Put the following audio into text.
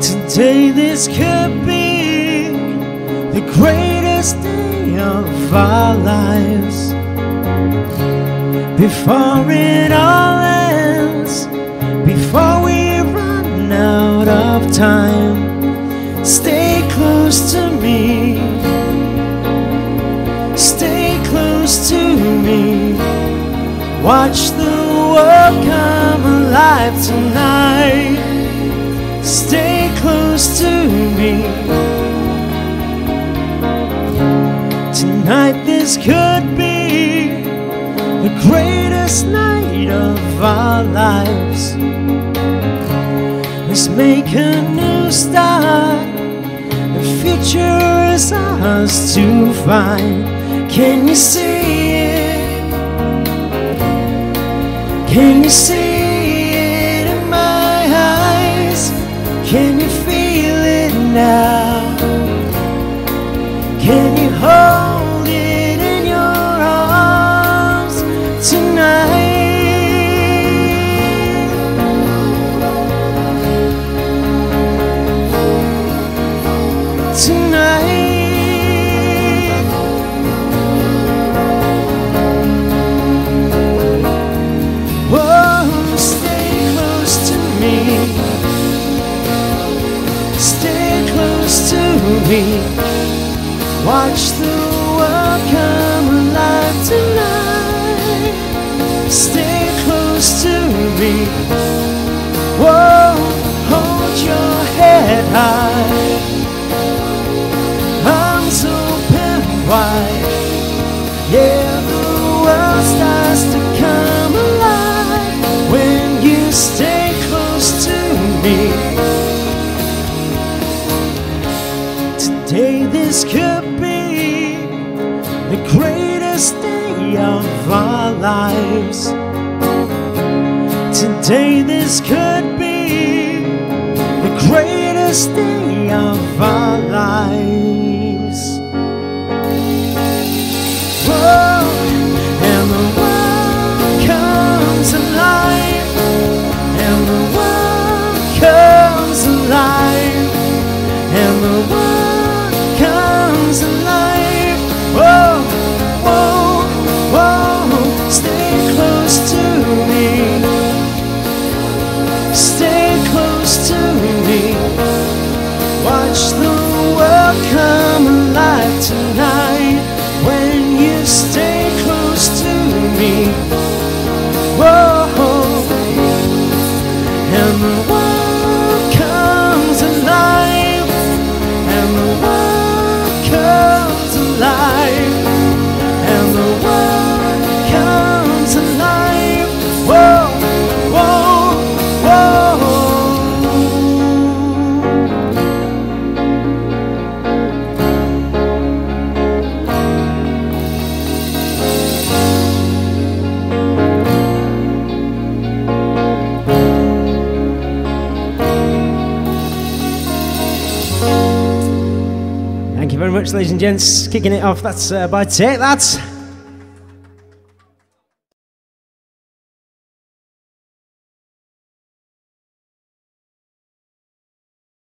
Today this could be the greatest day of our lives. Before it all ends, before we run out of time, stay close to me, stay close to me. Watch the world come alive tonight. Stay close to me. Tonight this could be the greatest night of our lives. Let's make a new start. The future is ours to find. Can you see it? Can you see it in my eyes? Can you feel it now? Can you hold? Watch the world come alive tonight. Stay close to me. Whoa, hold your head high, arms open wide. Yeah, the world starts to come alive when you stay close to me. Today this could be the greatest day of our lives. Today this could be the greatest day of our lives. Whoa, and the world comes alive, and the world comes alive, and the world alive. Whoa, whoa, whoa. Stay close to me, stay close to me. Watch the world come alive tonight when you stay close to me. Whoa, and the world very much, ladies and gents. Kicking it off, that's by Take That.